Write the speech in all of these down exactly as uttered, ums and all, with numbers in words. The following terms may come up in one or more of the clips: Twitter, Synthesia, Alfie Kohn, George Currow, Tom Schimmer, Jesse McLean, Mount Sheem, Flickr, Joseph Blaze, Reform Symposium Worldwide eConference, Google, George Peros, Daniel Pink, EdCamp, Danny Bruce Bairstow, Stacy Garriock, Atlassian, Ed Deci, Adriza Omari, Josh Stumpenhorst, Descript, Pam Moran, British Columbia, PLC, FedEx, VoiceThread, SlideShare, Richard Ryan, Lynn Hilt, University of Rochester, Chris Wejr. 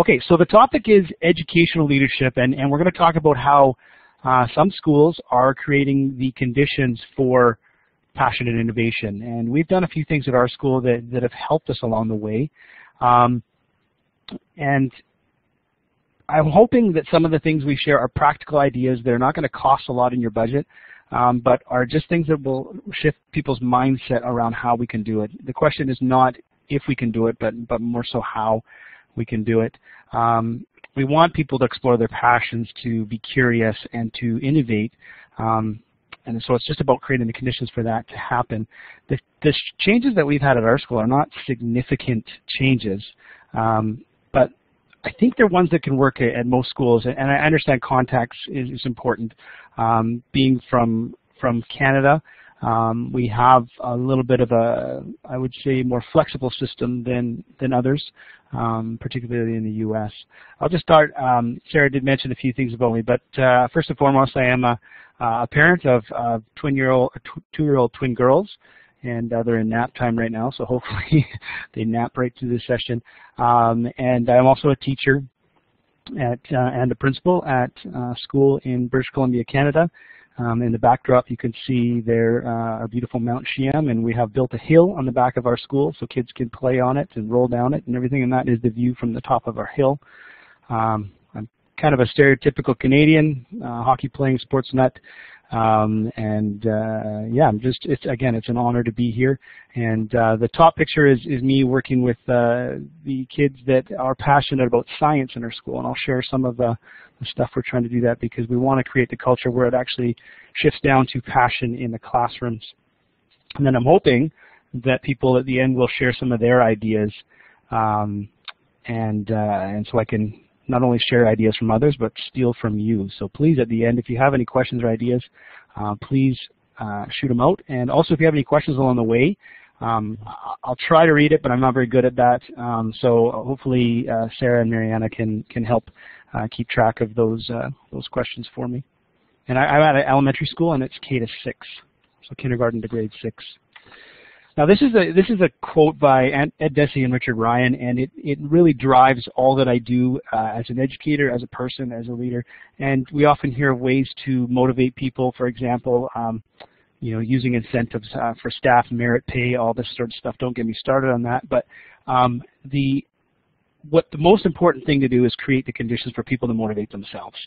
Okay, so the topic is educational leadership, and, and we're going to talk about how uh, some schools are creating the conditions for passion and innovation. And we've done a few things at our school that, that have helped us along the way. Um, and I'm hoping that some of the things we share are practical ideas that are not going to cost a lot in your budget, um, but are just things that will shift people's mindset around how we can do it. The question is not if we can do it, but, but more so how we can do it. Um, we want people to explore their passions, to be curious, and to innovate. Um, and so it's just about creating the conditions for that to happen. The, the changes that we've had at our school are not significant changes, um, but I think they're ones that can work at, at most schools. And, and I understand context is, is important. Um, being from, from Canada, Um, we have a little bit of a, I would say, more flexible system than, than others, um, particularly in the U S. I'll just start. Um, Sarah did mention a few things about me, but uh, first and foremost, I am a, a parent of uh, twin-year-old, tw two-year-old twin girls, and uh, they're in nap time right now, so hopefully they nap right through this session. Um, and I'm also a teacher at, uh, and a principal at a school in British Columbia, Canada. Um, in the backdrop, you can see there uh, a beautiful Mount Sheem, and we have built a hill on the back of our school so kids can play on it and roll down it and everything, and that is the view from the top of our hill. Um, I'm kind of a stereotypical Canadian, uh, hockey-playing sports nut, um, and uh, yeah, I'm just, it's, again, it's an honor to be here. And uh, the top picture is, is me working with uh, the kids that are passionate about science in our school, and I'll share some of the stuff we're trying to do that because we want to create the culture where it actually shifts down to passion in the classrooms. And then I'm hoping that people at the end will share some of their ideas, um, and uh, and so I can not only share ideas from others but steal from you. So please, at the end, if you have any questions or ideas, uh, please uh, shoot them out. And also, if you have any questions along the way, um, I'll try to read it, but I'm not very good at that. Um, so hopefully, uh, Sarah and Mariana can can help. Uh, keep track of those uh, those questions for me. And I, I'm at an elementary school, and it's K to six, so kindergarten to grade six. Now this is a this is a quote by Ed Deci and Richard Ryan, and it it really drives all that I do uh, as an educator, as a person, as a leader. And we often hear of ways to motivate people. For example, um, you know, using incentives uh, for staff, merit pay, all this sort of stuff. Don't get me started on that. But um, the What the most important thing to do is create the conditions for people to motivate themselves.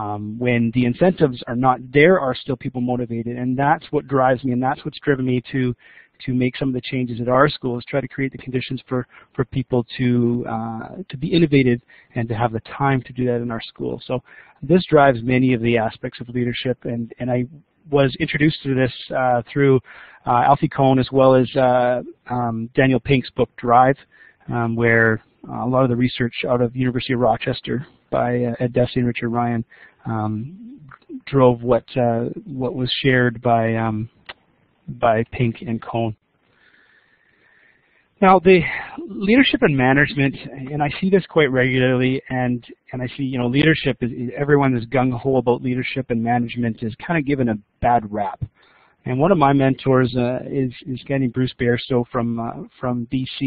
Um, when the incentives are not there, are still people motivated, and that's what drives me, and that's what's driven me to to make some of the changes at our school, is try to create the conditions for for people to uh, to be innovative and to have the time to do that in our school. So this drives many of the aspects of leadership, and and I was introduced to this uh, through uh, Alfie Kohn as well as uh, um, Daniel Pink's book Drive, um, where Uh, a lot of the research out of University of Rochester by uh, Ed Deci and Richard Ryan um, drove what uh, what was shared by um, by Pink and Kohn. Now, the leadership and management, and I see this quite regularly, and and I see, you know, leadership is, everyone is gung ho about leadership, and management is kind of given a bad rap. And one of my mentors uh, is is Danny Bruce Bairstow from uh, from B C.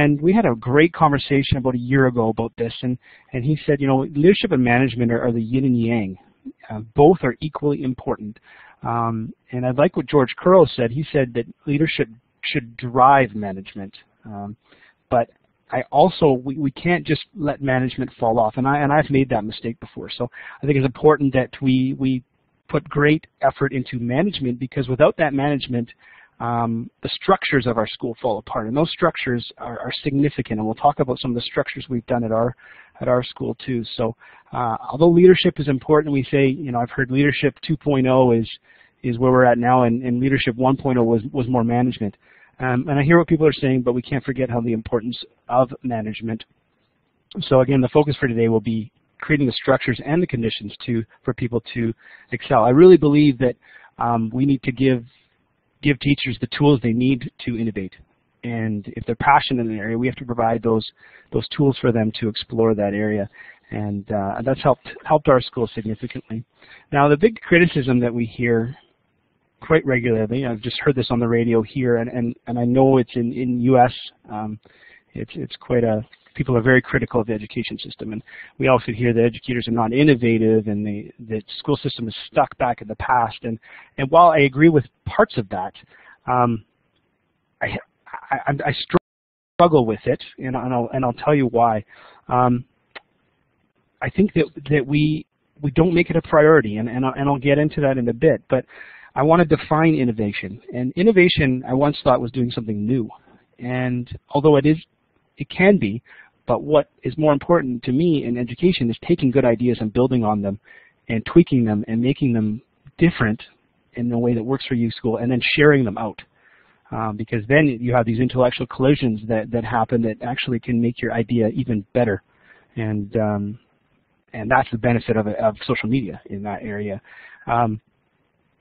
And we had a great conversation about a year ago about this, and, and he said, you know, leadership and management are, are the yin and yang. Uh, both are equally important. Um, and I like what George Currow said. He said that leadership should drive management. Um, but I also, we, we can't just let management fall off, and, I, and I've made that mistake before. So I think it's important that we, we put great effort into management, because without that management, Um, the structures of our school fall apart, and those structures are, are significant, and we'll talk about some of the structures we've done at our at our school too. So uh, although leadership is important, we say, you know, I've heard leadership two point oh is is where we're at now, and, and leadership one point oh was, was more management. Um, and I hear what people are saying, but we can't forget how the importance of management. So again, the focus for today will be creating the structures and the conditions to for people to excel. I really believe that um, we need to give give teachers the tools they need to innovate. And if they're passionate in an area, we have to provide those those tools for them to explore that area. And uh, that's helped helped our school significantly. Now, the big criticism that we hear quite regularly, I've just heard this on the radio here, and, and, and I know it's in, in U S, um, it's, it's quite a people are very critical of the education system. And we often hear that educators are not innovative and the, the school system is stuck back in the past. And, and while I agree with parts of that, um, I, I, I struggle with it, and, and, I'll, and I'll tell you why. Um, I think that, that we, we don't make it a priority, and, and, I'll, and I'll get into that in a bit. But I want to define innovation. And innovation, I once thought, was doing something new. And although it is, it can be, but what is more important to me in education is taking good ideas and building on them and tweaking them and making them different in the way that works for you, school, and then sharing them out. Um, because then you have these intellectual collisions that, that happen that actually can make your idea even better. And, um, and that's the benefit of, of social media in that area. Um,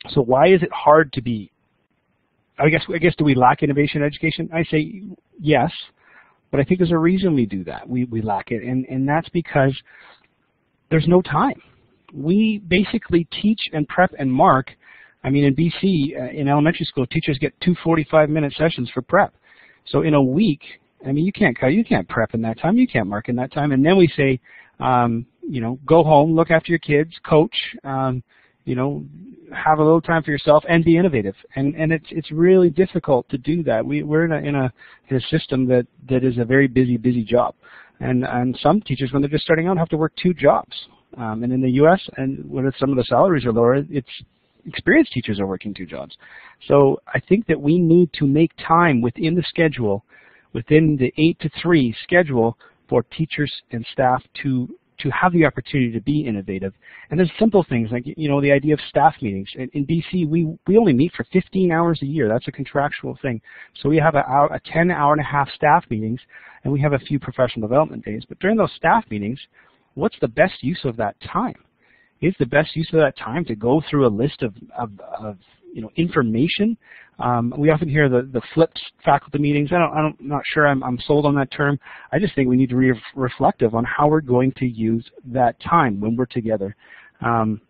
so why is it hard to be, I guess, I guess do we lack innovation in education? I say yes, but I think there's a reason we do that. We, we lack it, and, and that's because there's no time. We basically teach and prep and mark. I mean, in B C, uh, in elementary school, teachers get two forty-five minute sessions for prep. So in a week, I mean, you can't you can't prep in that time, you can't mark in that time, and then we say, um, you know, go home, look after your kids, coach, um, you know, have a little time for yourself and be innovative. And, and it's, it's really difficult to do that. We, we're in a, in a, in a system that, that is a very busy, busy job. And, and some teachers, when they're just starting out, have to work two jobs. Um, and in the U S, and when some of the salaries are lower, it's experienced teachers are working two jobs. So I think that we need to make time within the schedule, within the eight to three schedule, for teachers and staff to to have the opportunity to be innovative. And there's simple things like, you know, the idea of staff meetings. In, in B C, we, we only meet for fifteen hours a year. That's a contractual thing. So we have a, hour, a ten hour and a half staff meetings, and we have a few professional development days. But during those staff meetings, what's the best use of that time? Is the best use of that time to go through a list of, of, of you know, information? Um, we often hear the, the flipped faculty meetings. I don't, I don't, I'm not sure I'm, I'm sold on that term. I just think we need to be reflective on how we're going to use that time when we're together, um,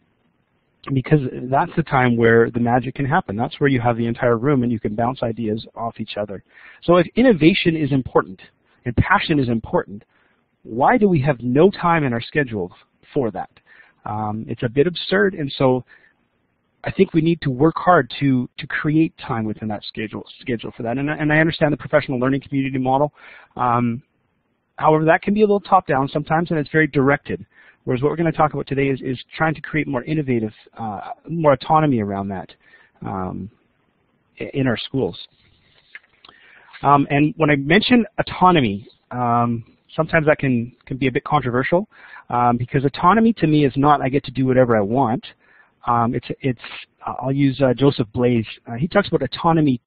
because that's the time where the magic can happen. That's where you have the entire room and you can bounce ideas off each other. So if innovation is important and passion is important, why do we have no time in our schedules for that? Um, it's a bit absurd, and so I think we need to work hard to to create time within that schedule schedule for that. And, and I understand the professional learning community model. Um, however, that can be a little top-down sometimes, and it's very directed. Whereas what we're going to talk about today is, is trying to create more innovative, uh, more autonomy around that um, in our schools. Um, and when I mention autonomy, um, sometimes that can, can be a bit controversial, um, because autonomy to me is not I get to do whatever I want. Um, it's, it's, I'll use uh, Joseph Blaze. Uh, he talks about autonomy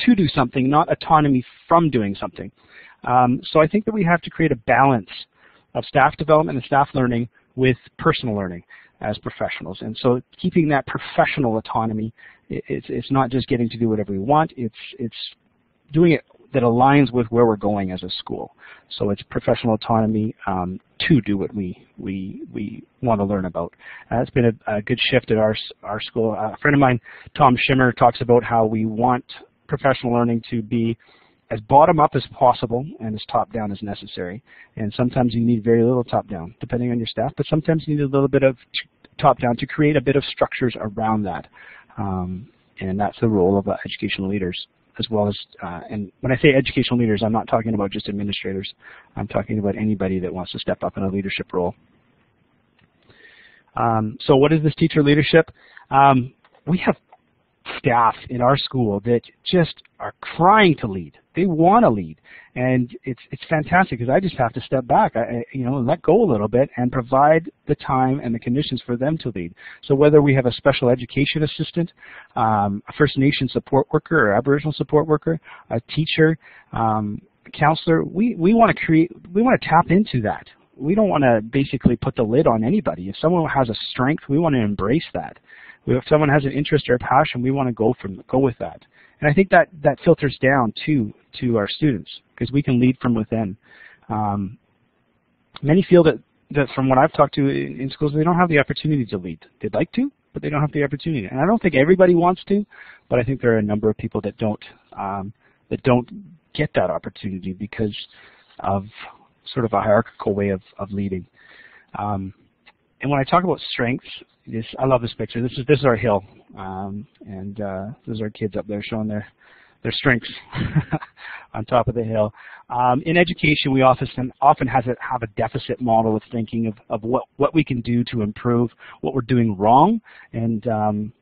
to do something, not autonomy from doing something. Um, so I think that we have to create a balance of staff development and staff learning with personal learning as professionals. And so keeping that professional autonomy, it's, it's not just getting to do whatever we want, it's, it's doing it that aligns with where we're going as a school. So it's professional autonomy um, to do what we we we want to learn about. Uh, it's been a, a good shift at our our school. Uh, a friend of mine, Tom Schimmer, talks about how we want professional learning to be as bottom up as possible and as top down as necessary. And sometimes you need very little top down, depending on your staff. But sometimes you need a little bit of top down to create a bit of structures around that. Um, and that's the role of uh, educational leaders. As well as, uh, and when I say educational leaders, I'm not talking about just administrators. I'm talking about anybody that wants to step up in a leadership role. Um, so what is this teacher leadership? Um, we have staff in our school that just are crying to lead. They want to lead, and it's it's fantastic because I just have to step back, I, you know, let go a little bit and provide the time and the conditions for them to lead. So whether we have a special education assistant, um, a First Nation support worker, or Aboriginal support worker, a teacher, um, a counselor, we we want to create, we want to tap into that. We don't want to basically put the lid on anybody. If someone has a strength, we want to embrace that. If someone has an interest or a passion, we want to go from go with that. And I think that that filters down too to our students because we can lead from within. Um, many feel that, that from what I've talked to in, in schools, they don't have the opportunity to lead. They'd like to, but they don't have the opportunity. And I don't think everybody wants to, but I think there are a number of people that don't um, that don't get that opportunity because of sort of a hierarchical way of, of leading. Um, and when I talk about strengths, this, I love this picture. This is this is our hill, um, and uh, this is our kids up there showing their their strengths on top of the hill. Um, in education, we often often has a, have a deficit model of thinking of, of what what we can do to improve what we're doing wrong, and um,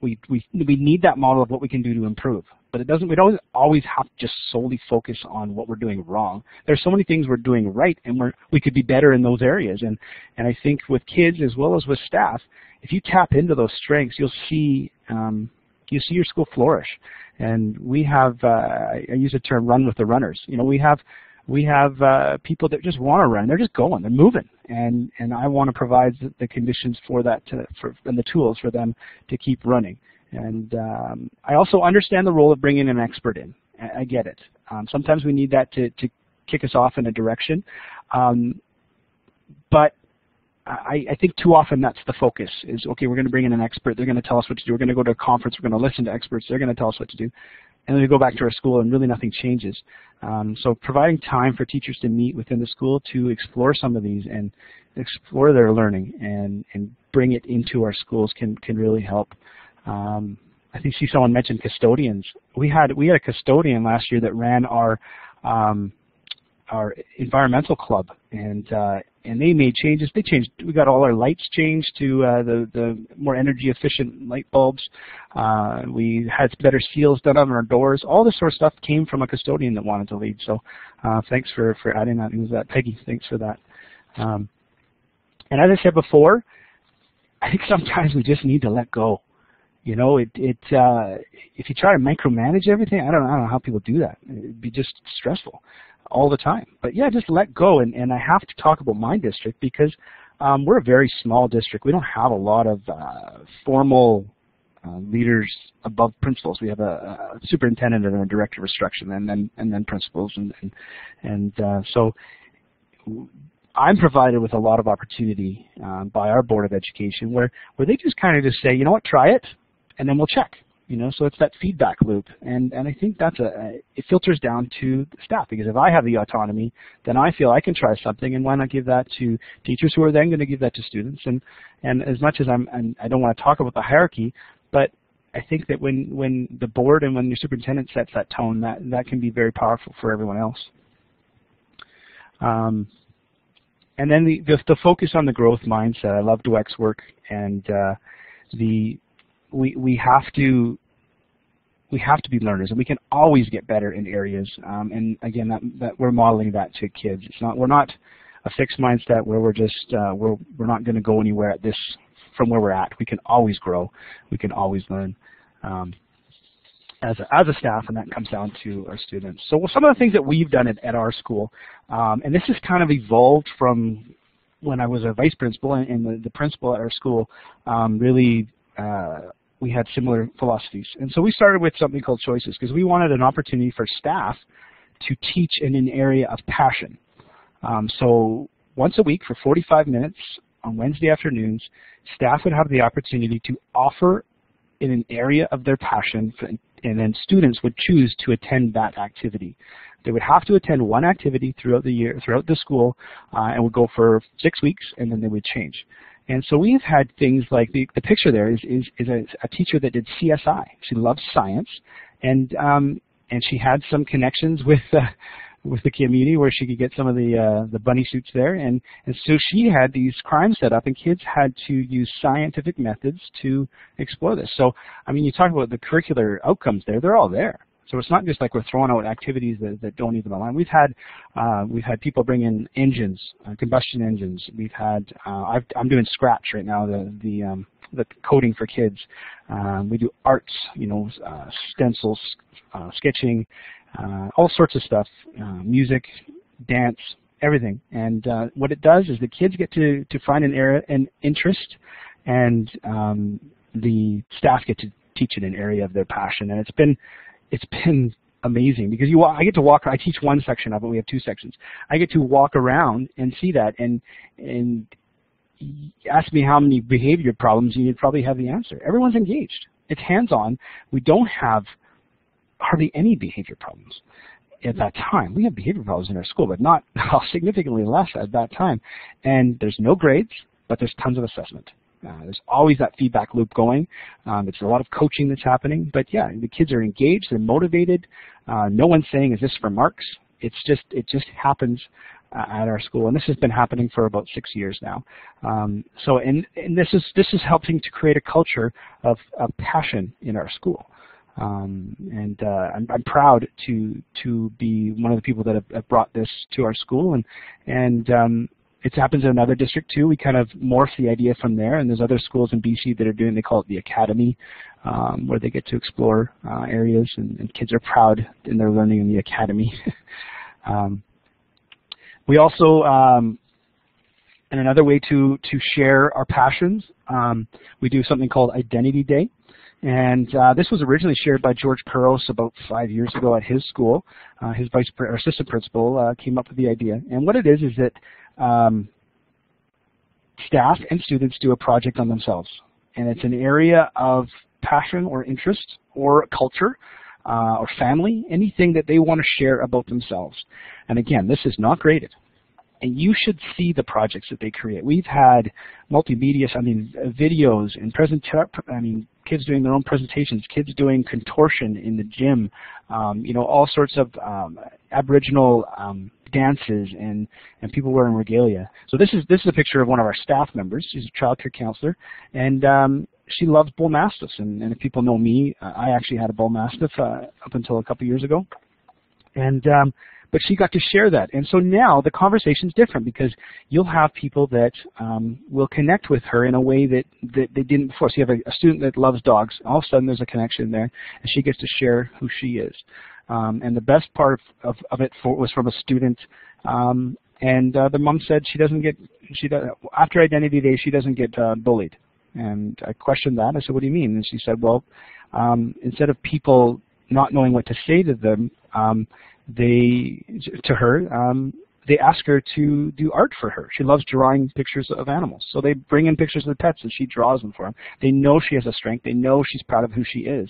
we we we need that model of what we can do to improve. But it doesn't, we don't always have to just solely focus on what we're doing wrong. There's so many things we're doing right, and we're, we could be better in those areas. And, and I think with kids as well as with staff, if you tap into those strengths, you'll see, um, you see your school flourish. And we have, uh, I use the term run with the runners. You know, we have, we have uh, people that just want to run. They're just going, they're moving. And, and I want to provide the conditions for that to, for, and the tools for them to keep running. And um, I also understand the role of bringing an expert in. I, I get it. Um, sometimes we need that to, to kick us off in a direction. Um, but I, I think too often that's the focus is, okay, we're going to bring in an expert. They're going to tell us what to do. We're going to go to a conference. We're going to listen to experts. They're going to tell us what to do. And then we go back to our school and really nothing changes. Um, so providing time for teachers to meet within the school to explore some of these and explore their learning and, and bring it into our schools can, can really help. Um, I think see someone mentioned custodians. We had we had a custodian last year that ran our um, our environmental club, and uh, and they made changes. They changed. We got all our lights changed to uh, the the more energy efficient light bulbs. Uh, we had better seals done on our doors. All this sort of stuff came from a custodian that wanted to lead. So uh, thanks for for adding that. It was that Peggy. Thanks for that. Um, and as I said before, I think sometimes we just need to let go. You know, it, it, uh, if you try to micromanage everything, I don't, I don't know how people do that. It'd be just stressful all the time. But yeah, just let go. And, and I have to talk about my district because um, we're a very small district. We don't have a lot of uh, formal uh, leaders above principals. We have a, a superintendent and a director of instruction, and then and then principals, and and, and uh, so. I'm provided with a lot of opportunity um, by our Board of Education, where where they just kind of just say, you know what, try it. And then we'll check, you know. So it's that feedback loop, and and I think that's a it filters down to staff, because if I have the autonomy, then I feel I can try something, and why not give that to teachers who are then going to give that to students. And and as much as I'm, I'm I don't want to talk about the hierarchy, but I think that when when the board and when your superintendent sets that tone, that that can be very powerful for everyone else. Um, and then the, the the focus on the growth mindset. I love D W E X work, and uh, the We, we have to we have to be learners, and we can always get better in areas. Um, and again, that, that we're modeling that to kids. It's not we're not a fixed mindset where we're just uh, we're we're not going to go anywhere at this from where we're at. We can always grow. We can always learn um, as a, as a staff, and that comes down to our students. So well, some of the things that we've done at, at our school, um, and this has kind of evolved from when I was a vice principal, and, and the, the principal at our school um, really. Uh, we had similar philosophies. And so we started with something called choices, because we wanted an opportunity for staff to teach in an area of passion. Um, so once a week for forty-five minutes on Wednesday afternoons, staff would have the opportunity to offer in an area of their passion, for, and then students would choose to attend that activity. They would have to attend one activity throughout the year, throughout the school, uh, and would go for six weeks, and then they would change. And so we've had things like the, the picture there is, is, is a, a teacher that did C S I. She loves science, and um, and she had some connections with uh, with the community where she could get some of the uh, the bunny suits there. And, and so she had these crimes set up, and kids had to use scientific methods to explore this. So, I mean, you talk about the curricular outcomes there. They're all there. So it's not just like we're throwing out activities that, that don't even align. We've had uh, we've had people bring in engines, uh, combustion engines. We've had uh, I've, I'm doing Scratch right now, the the um, the coding for kids. Um, we do arts, you know, uh, stencils, uh, sketching, uh, all sorts of stuff, uh, music, dance, everything. And uh, what it does is the kids get to to find an area, an interest, and um, the staff get to teach in an area of their passion. And it's been It's been amazing because you, I get to walk. I teach one section of it. We have two sections. I get to walk around and see that, and and ask me how many behavior problems, and you'd probably have the answer. Everyone's engaged. It's hands-on. We don't have hardly any behavior problems, at that time. We have behavior problems in our school, but not significantly less at that time. And there's no grades, but there's tons of assessment. Uh, there's always that feedback loop going. Um, it's a lot of coaching that's happening. But yeah, the kids are engaged, they're motivated. Uh, no one's saying, is this for marks? It's just, it just happens uh, at our school, and this has been happening for about six years now. Um, so, and, and this is this is helping to create a culture of, of passion in our school. Um, and uh, I'm, I'm proud to to be one of the people that have, have brought this to our school, and and um, it happens in another district too. We kind of morph the idea from there, and there's other schools in B C that are doing, they call it the academy, um, where they get to explore uh, areas, and, and kids are proud in their learning in the academy. um, we also, um, and another way to, to share our passions, um, we do something called Identity Day. And uh, this was originally shared by George Peros about five years ago at his school. Uh, his vice or assistant principal uh, came up with the idea. And what it is is that um, staff and students do a project on themselves. And it's an area of passion or interest or culture uh, or family, anything that they want to share about themselves. And again, this is not graded. And you should see the projects that they create. We've had multimedia, I mean, videos and present, I mean, kids doing their own presentations, kids doing contortion in the gym, um, you know, all sorts of um, Aboriginal um, dances and, and people wearing regalia. So this is, this is a picture of one of our staff members. She's a child care counselor, and um, she loves bull mastiffs. And, and if people know me, uh, I actually had a bull mastiff uh, up until a couple years ago. And um, but she got to share that, and so now the conversation's different because you'll have people that um, will connect with her in a way that, that they didn't before. So you have a, a student that loves dogs, all of a sudden there's a connection there, and she gets to share who she is. Um, and the best part of, of, of it for, was from a student, um, and uh, the mom said she doesn't get she does, after Identity Day she doesn't get uh, bullied. And I questioned that. I said, what do you mean? And she said, well, um, instead of people not knowing what to say to them, um, they to her, um, they ask her to do art for her. She loves drawing pictures of animals, so they bring in pictures of the pets, and she draws them for them. They know she has a strength. They know she's proud of who she is,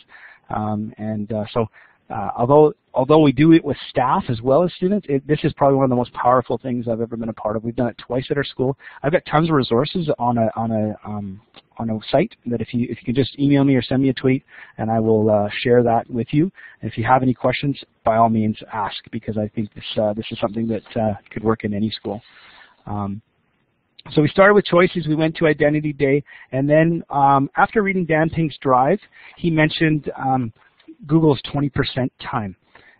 um, and uh, so uh, although although we do it with staff as well as students, it, this is probably one of the most powerful things I've ever been a part of. We've done it twice at our school. I've got tons of resources on a on a um, on a site that if you if you can just email me or send me a tweet, and I will uh, share that with you. And if you have any questions, by all means ask, because I think this uh, this is something that uh, could work in any school. Um, so we started with choices. We went to Identity Day, and then um, after reading Dan Pink's Drive, he mentioned um, Google's twenty percent time.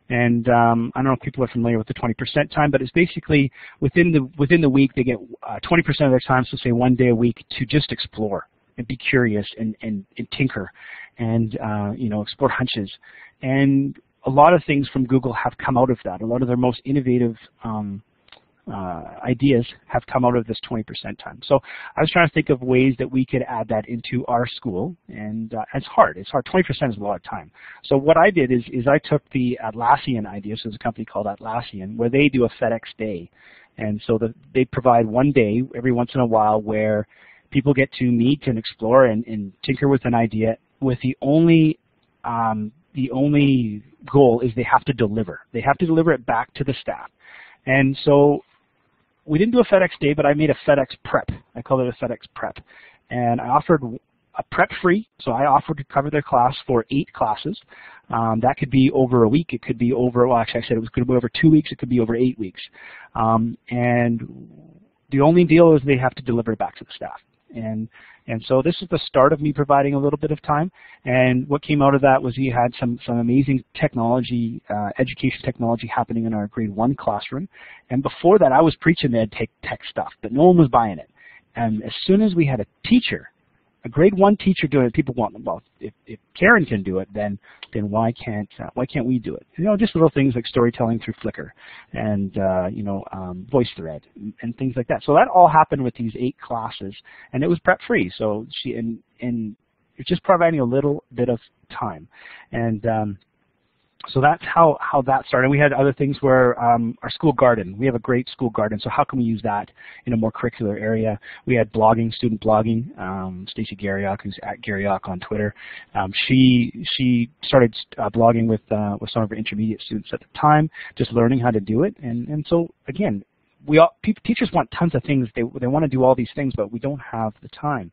And um, I don't know if people are familiar with the twenty percent time, but it's basically within the within the week they get uh, twenty percent of their time, so say one day a week, to just explore and be curious and, and, and tinker and uh, you know, explore hunches. And a lot of things from Google have come out of that. A lot of their most innovative um, uh, ideas have come out of this twenty percent time. So I was trying to think of ways that we could add that into our school, and uh, it's hard. It's hard. twenty percent is a lot of time. So what I did is, is I took the Atlassian idea. So there's a company called Atlassian where they do a FedEx day. And so the, they provide one day every once in a while where people get to meet and explore and, and tinker with an idea with the only um, the only goal is they have to deliver. They have to deliver it back to the staff. And so we didn't do a FedEx day, but I made a FedEx prep. I called it a FedEx prep. And I offered a prep free, so I offered to cover their class for eight classes. Um, that could be over a week. It could be over, well, actually I said it was going to be over two weeks. It could be over eight weeks. Um, and the only deal is they have to deliver it back to the staff. And and so this is the start of me providing a little bit of time. And what came out of that was you had some some amazing technology, uh, education technology happening in our grade one classroom. And before that, I was preaching the ed tech, tech stuff, but no one was buying it. And as soon as we had a teacher, a grade one teacher doing it, people want, well, if, if Karen can do it, then then why can't uh, why can't we do it? You know, just little things like storytelling through Flickr and uh, you know um, VoiceThread and, and things like that. So that all happened with these eight classes, and it was prep free. So she and and just providing a little bit of time, and um, So that's how, how that started. We had other things where um, our school garden. We have a great school garden, so how can we use that in a more curricular area? We had blogging, student blogging. Um, Stacy Garriock, who's at Garriock on Twitter, um, she she started uh, blogging with uh, with some of her intermediate students at the time, just learning how to do it. And and so again, we all teachers want tons of things. They they want to do all these things, but we don't have the time.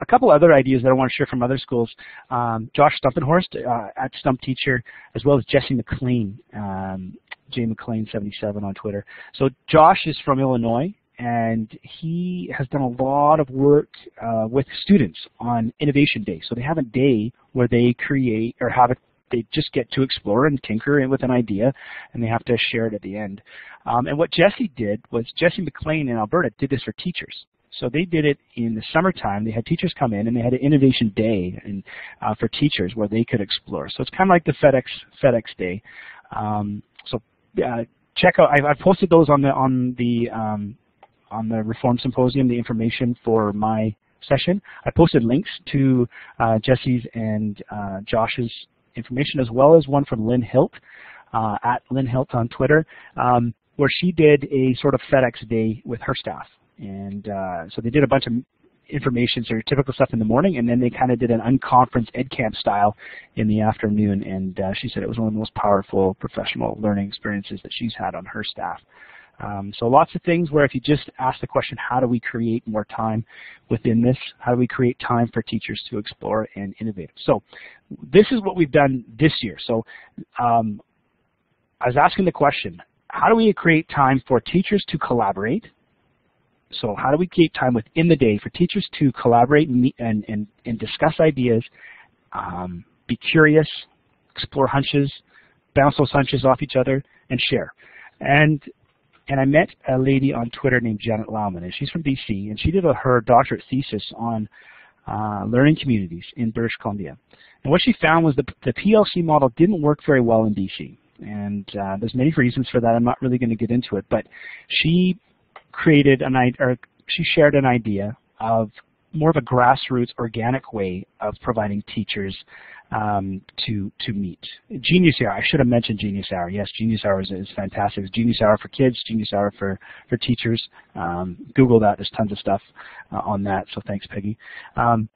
A couple other ideas that I want to share from other schools. Um, Josh Stumpenhorst uh, at Stump Teacher, as well as Jesse McLean, um, J McLean seventy-seven on Twitter. So Josh is from Illinois, and he has done a lot of work uh, with students on Innovation Day. So they have a day where they create or have a they just get to explore and tinker with an idea, and they have to share it at the end. Um, and what Jesse did was Jesse McLean in Alberta did this for teachers. So they did it in the summertime. They had teachers come in, and they had an innovation day and, uh, for teachers where they could explore. So it's kind of like the FedEx FedEx Day. Um, so uh, check out. I've, I've posted those on the on the um, on the Reform Symposium. The information for my session. I posted links to uh, Jesse's and uh, Josh's information, as well as one from Lynn Hilt, uh, at Lynn Hilt on Twitter, um, where she did a sort of FedEx Day with her staff. And uh, so they did a bunch of information, so your typical stuff in the morning, and then they kind of did an unconference EdCamp style in the afternoon, and uh, she said it was one of the most powerful professional learning experiences that she's had on her staff. Um, so lots of things where if you just ask the question, how do we create more time within this? How do we create time for teachers to explore and innovate? So this is what we've done this year. So um, I was asking the question, how do we create time for teachers to collaborate? So how do we create time within the day for teachers to collaborate and meet and, and, and discuss ideas, um, be curious, explore hunches, bounce those hunches off each other, and share? And And I met a lady on Twitter named Janet Lauman, and she's from B C, and she did a, her doctorate thesis on uh, learning communities in British Columbia. And what she found was the, the P L C model didn't work very well in B C, and uh, there's many reasons for that. I'm not really going to get into it, but she created an idea, or she shared an idea of more of a grassroots, organic way of providing teachers um, to to meet. Genius Hour. I should have mentioned Genius Hour. Yes, Genius Hour is, is fantastic. It's Genius Hour for kids, Genius Hour for for teachers. Um, Google that. There's tons of stuff uh, on that. So thanks, Peggy. Um,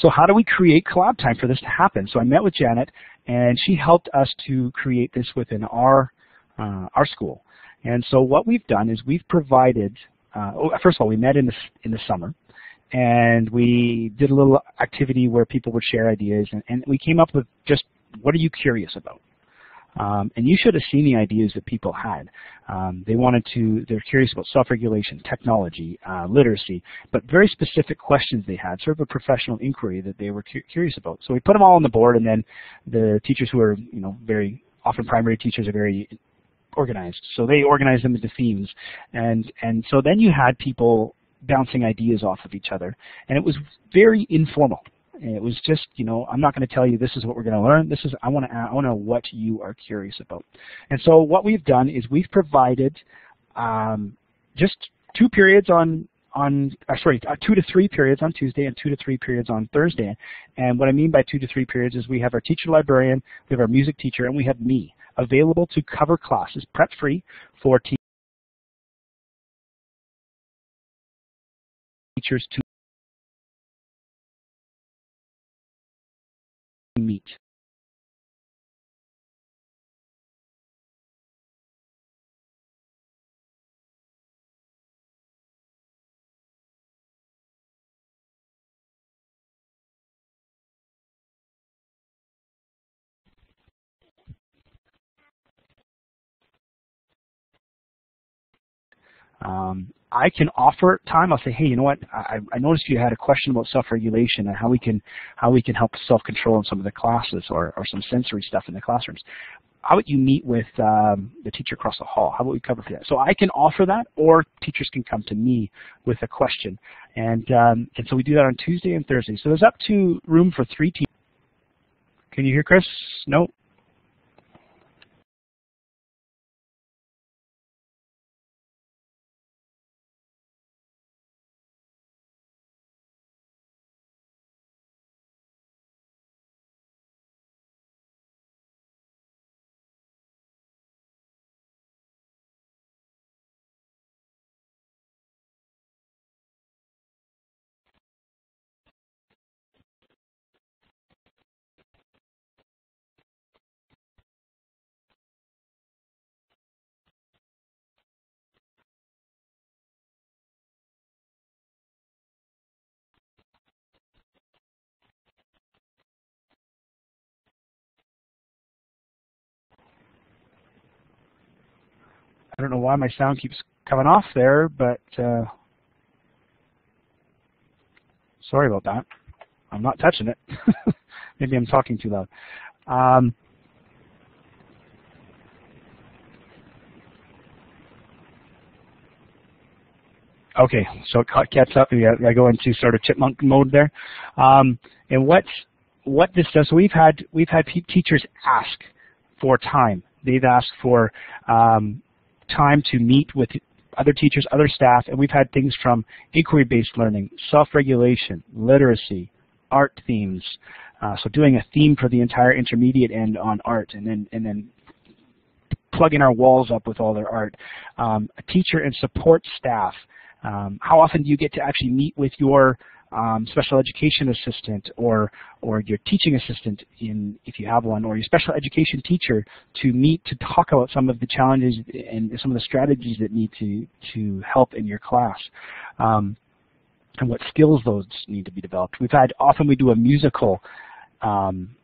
so how do we create collab time for this to happen? So I met with Janet, and she helped us to create this within our uh, our school. And so what we've done is we've provided. Uh, oh, first of all, we met in the in the summer. And we did a little activity where people would share ideas, and, and we came up with just, what are you curious about? Um, and you should have seen the ideas that people had. Um, they wanted to, they're curious about self-regulation, technology, uh, literacy, but very specific questions they had, sort of a professional inquiry that they were cu curious about. So we put them all on the board, and then the teachers who are, you know, very often primary teachers are very organized. So they organized them into themes. And, and so then you had people bouncing ideas off of each other, and it was very informal. And it was just, you know, I'm not going to tell you this is what we're going to learn. This is I want to I want to know what you are curious about. And so what we've done is we've provided um, just two periods on on uh, sorry uh, two to three periods on Tuesday and two to three periods on Thursday. And what I mean by two to three periods is we have our teacher librarian, we have our music teacher, and we have me available to cover classes, prep free for teachers. teachers to meet. Um, I can offer time. I'll say, hey, you know what? I, I noticed you had a question about self-regulation and how we can how we can help self-control in some of the classes or, or some sensory stuff in the classrooms. How about you meet with um, the teacher across the hall? How about we cover for that? So I can offer that, or teachers can come to me with a question, and um, and so we do that on Tuesday and Thursday. So there's up to room for three teachers. Can you hear Chris? No. I don't know why my sound keeps coming off there, but uh, sorry about that. I'm not touching it. Maybe I'm talking too loud. Um, okay, so it catches up. I go into sort of chipmunk mode there. Um, and what what this does? So we've had we've had teachers ask for time. They've asked for um, time to meet with other teachers, other staff, and we've had things from inquiry-based learning, self-regulation, literacy, art themes. Uh, so doing a theme for the entire intermediate end on art, and then and then plugging our walls up with all their art. Um, a teacher and support staff. Um, how often do you get to actually meet with your um, special education assistant or or your teaching assistant, in if you have one, or your special education teacher to meet to talk about some of the challenges and some of the strategies that need to to help in your class, um, and what skills those need to be developed. We've had often we do a musical. Um,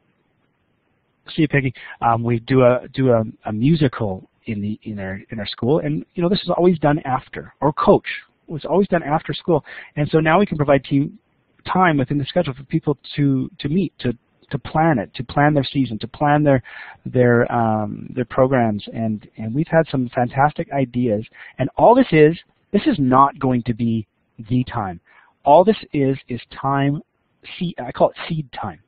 see you, Peggy. Um, we do a do a, a musical in the in our in our school, and you know this is always done after or coach. was always done after school, and so now we can provide team time within the schedule for people to to meet, to to plan it, to plan their season, to plan their their um, their programs, and and we've had some fantastic ideas. And all this is, this is not going to be the time. All this is is time. Seed, I call it seed time.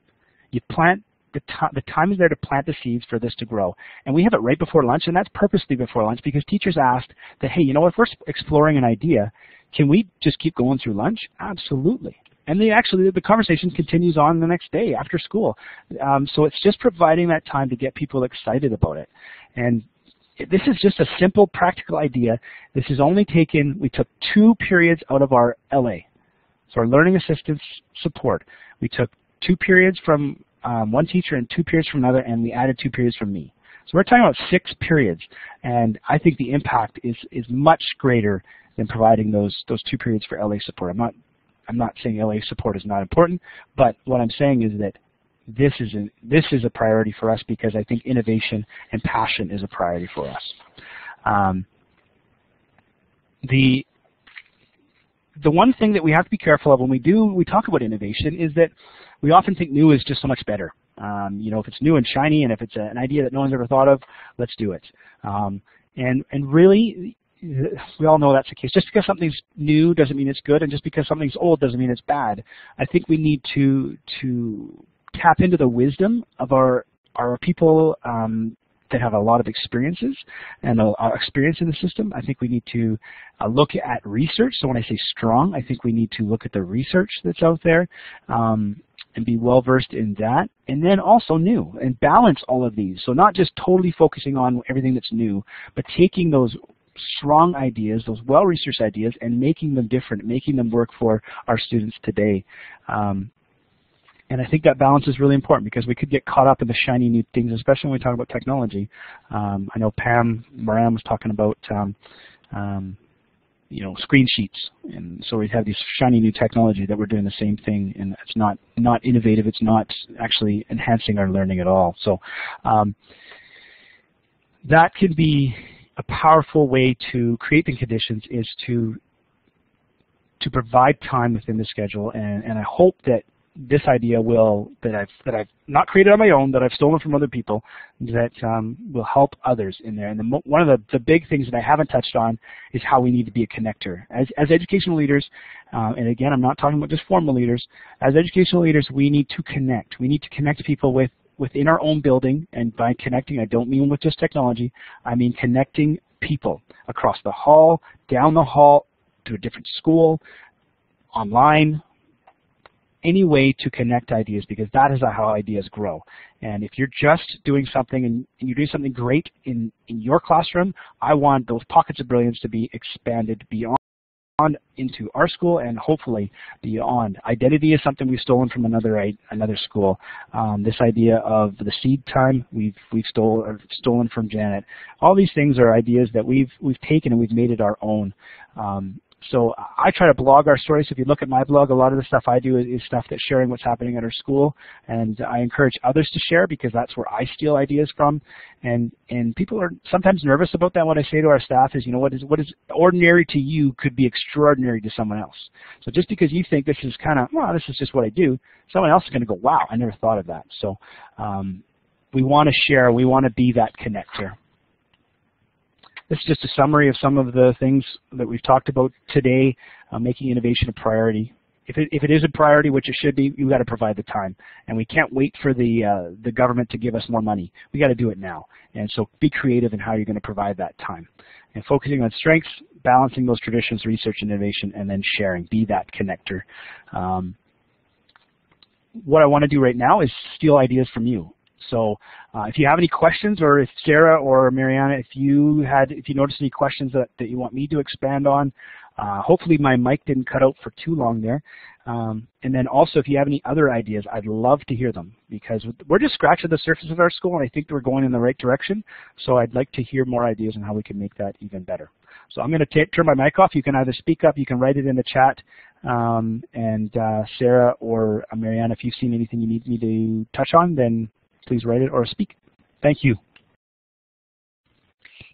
You plant. The, the time is there to plant the seeds for this to grow. And we have it right before lunch, and that's purposely before lunch because teachers asked that, hey, you know, if we're exploring an idea, can we just keep going through lunch? Absolutely. And they actually, the conversation continues on the next day after school. Um, so it's just providing that time to get people excited about it. And this is just a simple, practical idea. This is only taken, we took two periods out of our L A, so our learning assistance support. We took two periods from Um, one teacher and two periods from another, and we added two periods from me. So we're talking about six periods, and I think the impact is is much greater than providing those those two periods for L A support. I'm not I'm not saying L A support is not important, but what I'm saying is that this is an, this is a priority for us because I think innovation and passion is a priority for us. Um, the The one thing that we have to be careful of when we do, we talk about innovation is that we often think new is just so much better. Um, you know, if it's new and shiny and if it's a, an idea that no one's ever thought of, let's do it. Um, and, and really, we all know that's the case. Just because something's new doesn't mean it's good, and just because something's old doesn't mean it's bad. I think we need to, to tap into the wisdom of our, our people um, that have a lot of experiences and uh, experience in the system. I think we need to uh, look at research. So when I say strong, I think we need to look at the research that's out there um, and be well versed in that. And then also new, and balance all of these. So not just totally focusing on everything that's new, but taking those strong ideas, those well-researched ideas, and making them different, making them work for our students today. Um, And I think that balance is really important because we could get caught up in the shiny new things, especially when we talk about technology. Um, I know Pam Moran was talking about, um, um, you know, screen sheets, and so we have these shiny new technology that we're doing the same thing, and it's not not innovative. It's not actually enhancing our learning at all. So um, that could be a powerful way to create the conditions is to to provide time within the schedule, and, and I hope that this idea will that I've that I've not created on my own, that I've stolen from other people, that um, will help others in there. And the mo one of the, the big things that I haven't touched on is how we need to be a connector as as educational leaders. Uh, and again, I'm not talking about just formal leaders. As educational leaders, we need to connect. We need to connect people with within our own building. And by connecting, I don't mean with just technology. I mean connecting people across the hall, down the hall, to a different school, online. Any way to connect ideas, because that is how ideas grow. And if you're just doing something and you're doing something great in, in your classroom, I want those pockets of brilliance to be expanded beyond into our school and hopefully beyond. Identity is something we've stolen from another another school. Um, this idea of the seed time we've we've stole, stolen from Janet. All these things are ideas that we've we've taken and we've made it our own. Um, So I try to blog our stories. If you look at my blog, a lot of the stuff I do is, is stuff that's sharing what's happening at our school, and I encourage others to share because that's where I steal ideas from. And and people are sometimes nervous about that. What I say to our staff is, you know, what is what is ordinary to you could be extraordinary to someone else. So just because you think this is kind of, well, this is just what I do, someone else is going to go, wow, I never thought of that. So um, we want to share. We want to be that connector. This is just a summary of some of the things that we've talked about today, uh, making innovation a priority. If it, if it is a priority, which it should be, you've got to provide the time. And we can't wait for the, uh, the government to give us more money. We've got to do it now. And so be creative in how you're going to provide that time. And focusing on strengths, balancing those traditions, research, and innovation, and then sharing. Be that connector. Um, what I want to do right now is steal ideas from you. So uh, if you have any questions, or if Sarah or Mariana, if you had, if you noticed any questions that, that you want me to expand on, uh, hopefully my mic didn't cut out for too long there. Um, and then also, if you have any other ideas, I'd love to hear them, because we're just scratching the surface of our school, and I think we're going in the right direction. So I'd like to hear more ideas on how we can make that even better. So I'm going to turn my mic off. You can either speak up, you can write it in the chat, um, and uh, Sarah or Mariana, if you've seen anything you need me to touch on, then please write it or speak. Thank you.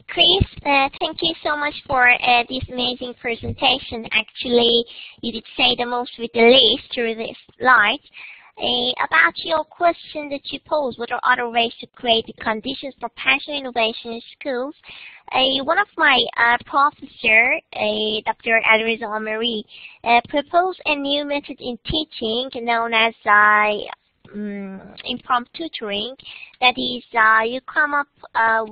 Chris, uh, thank you so much for uh, this amazing presentation. Actually, you did say the most with the least through this slide. Uh, about your question that you posed, what are other ways to create the conditions for passion innovation in schools? Uh, one of my uh, professors, uh, Doctor Adriza Omari, uh, proposed a new method in teaching known as uh, Um, impromptu tutoring. That is, uh, you come up uh,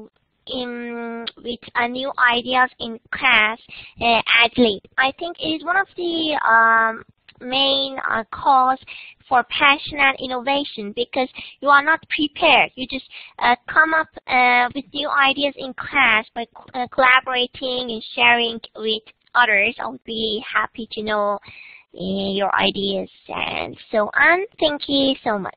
in, with uh, new ideas in class uh, ad lib. I think it is one of the um, main uh, cause for passion and innovation, because you are not prepared. You just uh, come up uh, with new ideas in class by co uh, collaborating and sharing with others. I would be happy to know your ideas and so on. Thank you so much.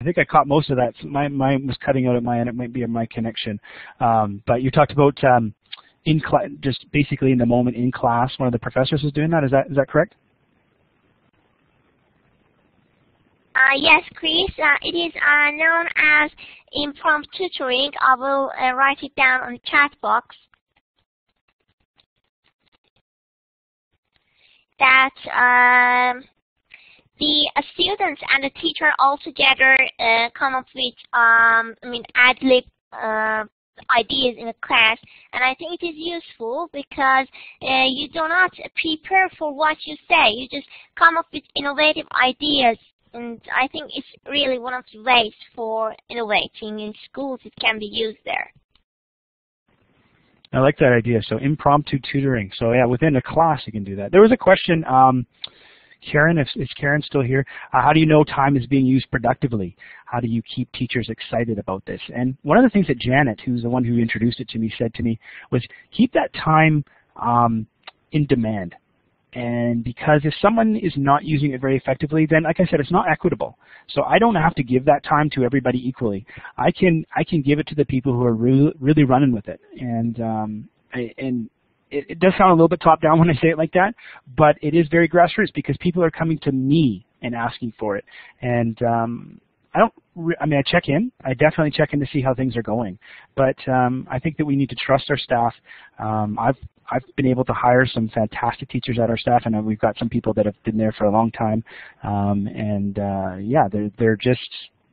I think I caught most of that. My mine was cutting out at my end. It might be in my connection. Um, but you talked about um, in class, just basically in the moment in class. One of the professors is doing that. Is that is that correct? Uh, yes, Chris. Uh, it is uh, known as impromptu tutoring. I will uh, write it down on the chat box. That um, the uh, students and the teacher all together uh, come up with, um, I mean, ad lib uh, ideas in a class, and I think it is useful because uh, you do not prepare for what you say. You just come up with innovative ideas. And I think it's really one of the ways for innovating in schools. It can be used there. I like that idea. So impromptu tutoring. So yeah, within a class you can do that. There was a question, um, Karen, if, is Karen still here? Uh, how do you know time is being used productively? How do you keep teachers excited about this? And one of the things that Janet, who's the one who introduced it to me, said to me was keep that time um, in demand. And because if someone is not using it very effectively, then like I said, it's not equitable. So I don't have to give that time to everybody equally. I can I can give it to the people who are really, really running with it. And um, I, and it, it does sound a little bit top down when I say it like that, but it is very grassroots because people are coming to me and asking for it. And um, I don't. I mean, I check in. I definitely check in to see how things are going. But um, I think that we need to trust our staff. Um, I've I've been able to hire some fantastic teachers at our staff, and we've got some people that have been there for a long time. Um, and uh, yeah, they're they're just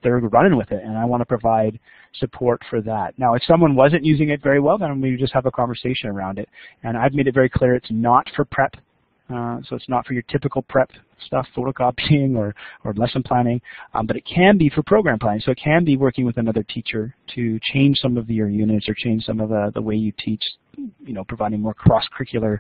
they're running with it, and I want to provide support for that. Now, if someone wasn't using it very well, then we just have a conversation around it. And I've made it very clear it's not for prep. Uh, so it's not for your typical prep stuff, photocopying or, or lesson planning, um, but it can be for program planning. So it can be working with another teacher to change some of your units or change some of the, the way you teach, you know, providing more cross-curricular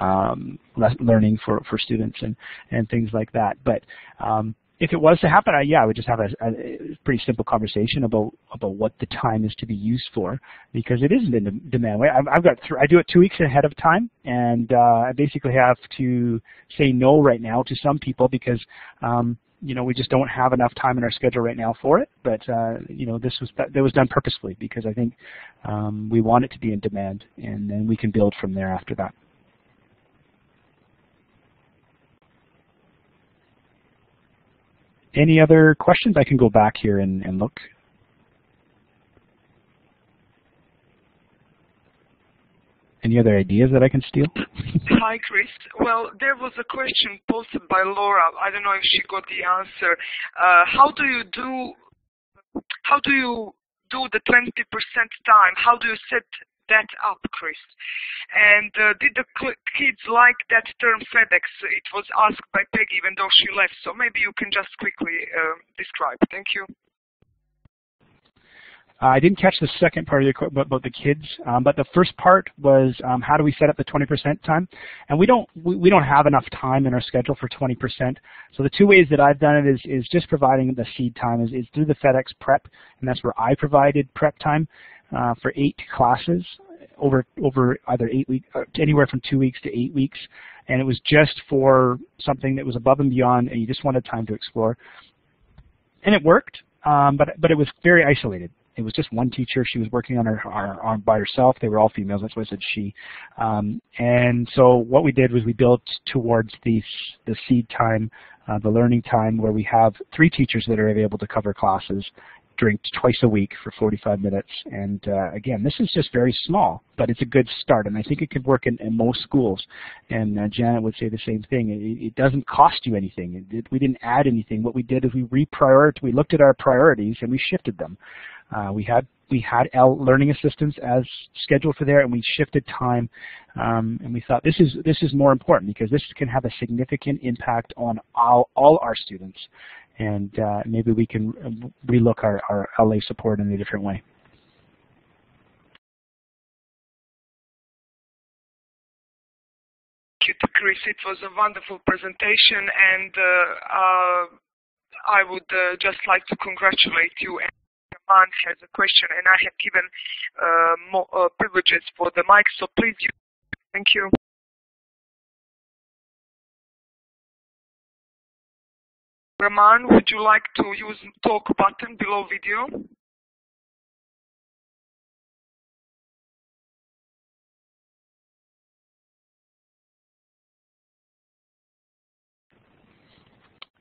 um, learning for, for students and, and things like that. But um, if it was to happen, I, yeah, I would just have a, a pretty simple conversation about, about what the time is to be used for, because it isn't in demand. I've, I've got th I do it two weeks ahead of time, and uh, I basically have to say no right now to some people because um, you know, we just don't have enough time in our schedule right now for it. But uh, you know, this was that was done purposefully because I think um, we want it to be in demand, and then we can build from there after that. Any other questions? I can go back here and, and look. Any other ideas that I can steal? Hi, Chris. Well, there was a question posted by Laura. I don't know if she got the answer. Uh, how do you do? How do you do the twenty percent time? How do you set that up, Chris? And uh, did the kids like that term FedEx? It was asked by Peggy, even though she left. So maybe you can just quickly uh, describe. Thank you. I didn't catch the second part of your question about the kids, um, but the first part was um, how do we set up the twenty percent time? And we don't we, we don't have enough time in our schedule for twenty percent. So the two ways that I've done it is is just providing the seed time is, is through the FedEx prep, and that's where I provided prep time uh, for eight classes over over either eight weeks, anywhere from two weeks to eight weeks, and it was just for something that was above and beyond, and you just wanted time to explore, and it worked, um, but but it was very isolated. It was just one teacher. She was working on her, her, her by herself. They were all females. That's why I said she. Um, and so what we did was we built towards the the seed time, uh, the learning time, where we have three teachers that are available to cover classes during twice a week for forty-five minutes. And uh, again, this is just very small, but it's a good start. And I think it could work in, in most schools. And uh, Janet would say the same thing. It, it doesn't cost you anything. It, it, we didn't add anything. What we did is we reprioritized. We looked at our priorities and we shifted them. Uh, we had we had L learning assistants as scheduled for there, and we shifted time, um, and we thought this is this is more important because this can have a significant impact on all all our students, and uh, maybe we can relook our our L A support in a different way. Thank you, Chris. It was a wonderful presentation, and uh, uh, I would uh, just like to congratulate you. And Anne has a question, and I have given uh, more uh, privileges for the mic, so please use it. Thank you. Raman, would you like to use talk button below video?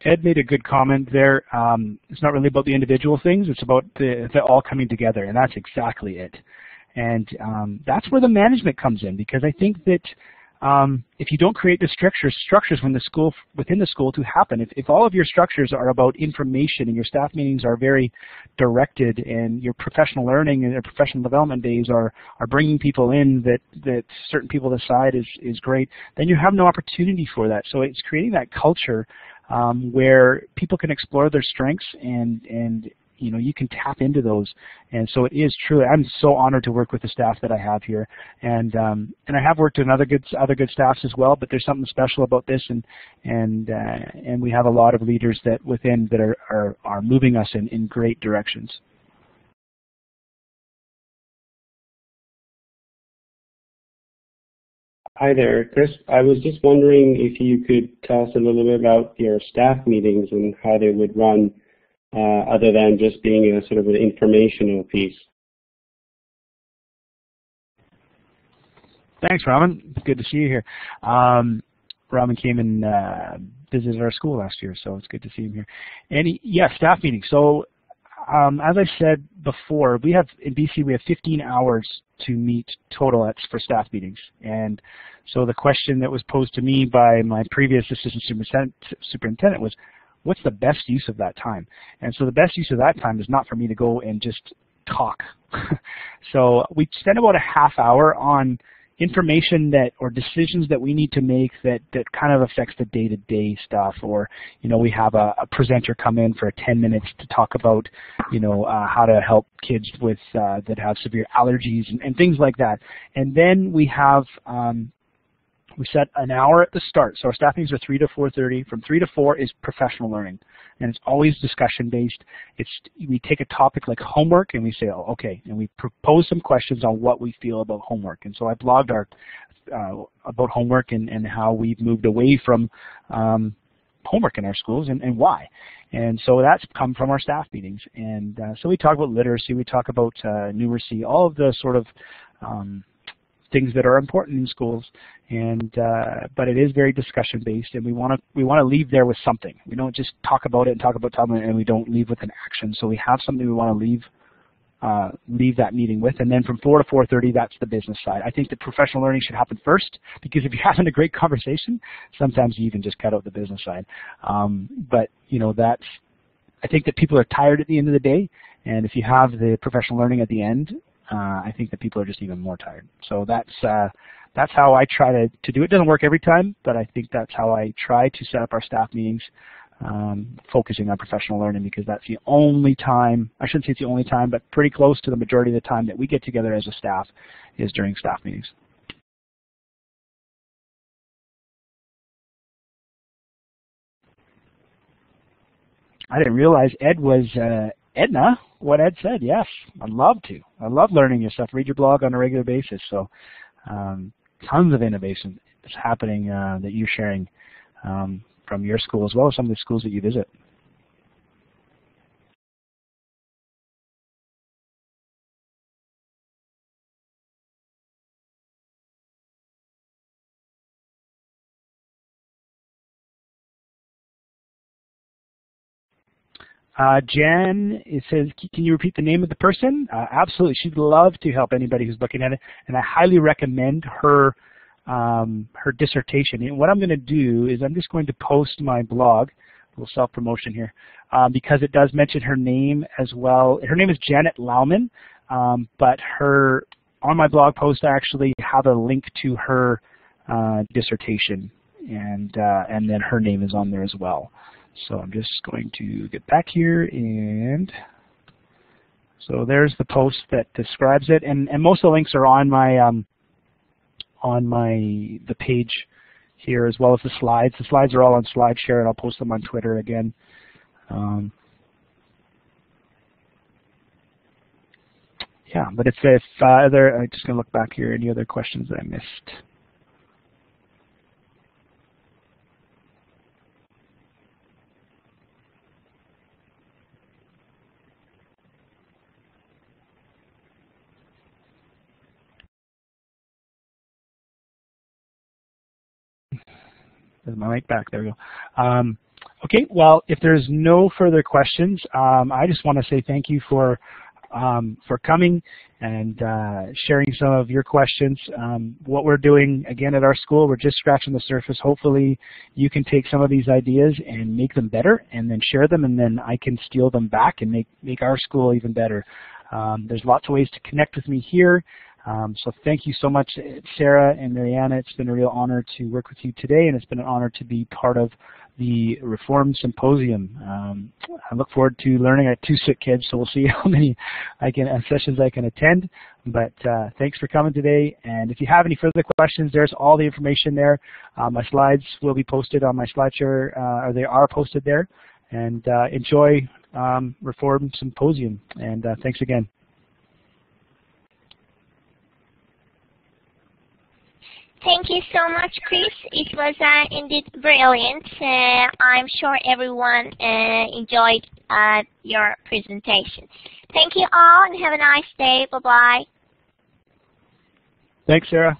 Ed made a good comment there. Um, it's not really about the individual things. It's about the, the all coming together, and that's exactly it. And um, that's where the management comes in, because I think that um, if you don't create the structures, structures when the school, within the school to happen, if, if all of your structures are about information and your staff meetings are very directed and your professional learning and your professional development days are, are bringing people in that, that certain people decide is, is great, then you have no opportunity for that. So it's creating that culture Um, where people can explore their strengths and, and you know, you can tap into those. And so it is truly, I'm so honored to work with the staff that I have here. And um, and I have worked with other good, other good staffs as well, but there's something special about this. And and uh, and we have a lot of leaders that within that are, are, are moving us in, in great directions. Hi there, Chris. I was just wondering if you could tell us a little bit about your staff meetings and how they would run, uh, other than just being a sort of an informational piece. Thanks, Raman. It's good to see you here. Um, Raman came and uh, visited our school last year, so it's good to see him here. And he, yeah, staff meetings. So, um, as I said before, we have in B C we have fifteen hours to meet total at, for staff meetings. And so the question that was posed to me by my previous assistant superintendent was, what's the best use of that time? And so the best use of that time is not for me to go and just talk. So we spend about a half hour on information that or decisions that we need to make that, that kind of affects the day-to-day stuff, or you know, we have a, a presenter come in for ten minutes to talk about you know uh, how to help kids with uh, that have severe allergies and, and things like that. And then we have um, we set an hour at the start, so our staff meetings are three to four thirty. From three to four is professional learning, and it's always discussion based. It's we take a topic like homework, and we say, oh, okay, and we propose some questions on what we feel about homework. And so I blogged our uh, about homework and, and how we've moved away from um, homework in our schools and, and why. And so that's come from our staff meetings. And uh, so we talk about literacy, we talk about uh, numeracy, all of the sort of um, things that are important in schools. And uh, but it is very discussion based, and we want to we want to leave there with something. We don't just talk about it and talk about something, and we don't leave with an action. So we have something we want to leave. Uh, leave that meeting with, and then from four to four thirty, that's the business side. I think that professional learning should happen first, because if you're having a great conversation, sometimes you even just cut out the business side. Um, but you know, that's, I think that people are tired at the end of the day, and if you have the professional learning at the end, uh, I think that people are just even more tired. So that's uh, that's how I try to to do it. It doesn't work every time, but I think that's how I try to set up our staff meetings. Um, focusing on professional learning, because that's the only time, I shouldn't say it's the only time, but pretty close to the majority of the time that we get together as a staff is during staff meetings. I didn't realize Ed was uh, Edna, what Ed said, yes, I'd love to. I love learning your stuff, read your blog on a regular basis, so um, tons of innovation is happening uh, that you're sharing um, from your school as well as some of the schools that you visit. Uh, Jen, it says, can you repeat the name of the person? Uh, absolutely, she'd love to help anybody who's looking at it, and I highly recommend her Um, her dissertation. And what I'm going to do is I'm just going to post my blog, a little self-promotion here, um, because it does mention her name as well. Her name is Janet Lauman, um, but her, on my blog post I actually have a link to her uh, dissertation, and uh, and then her name is on there as well. So I'm just going to get back here, and so there's the post that describes it, and, and most of the links are on my um, on my the page here, as well as the slides. The slides are all on SlideShare, and I'll post them on Twitter again. Um, yeah, but if, if uh, there, I'm just going to look back here. Any other questions that I missed? There's my mic back. There we go. Um, okay. Well, if there's no further questions, um, I just want to say thank you for um, for coming and uh, sharing some of your questions. Um, what we're doing again at our school, we're just scratching the surface. Hopefully, you can take some of these ideas and make them better, and then share them, and then I can steal them back and make make our school even better. Um, there's lots of ways to connect with me here. Um, so thank you so much, Sarah and Mariana. It's been a real honor to work with you today, and it's been an honor to be part of the Reform Symposium. Um, I look forward to learning. I have two sick kids, so we'll see how many I can, uh, sessions I can attend. But uh, thanks for coming today. And if you have any further questions, there's all the information there. Uh, my slides will be posted on my SlideShare, uh, or they are posted there. And uh, enjoy um, Reform Symposium. And uh, thanks again. Thank you so much, Chris. It was uh, indeed brilliant. Uh, I'm sure everyone uh, enjoyed uh, your presentation. Thank you all, and have a nice day. Bye-bye. Thanks, Sarah.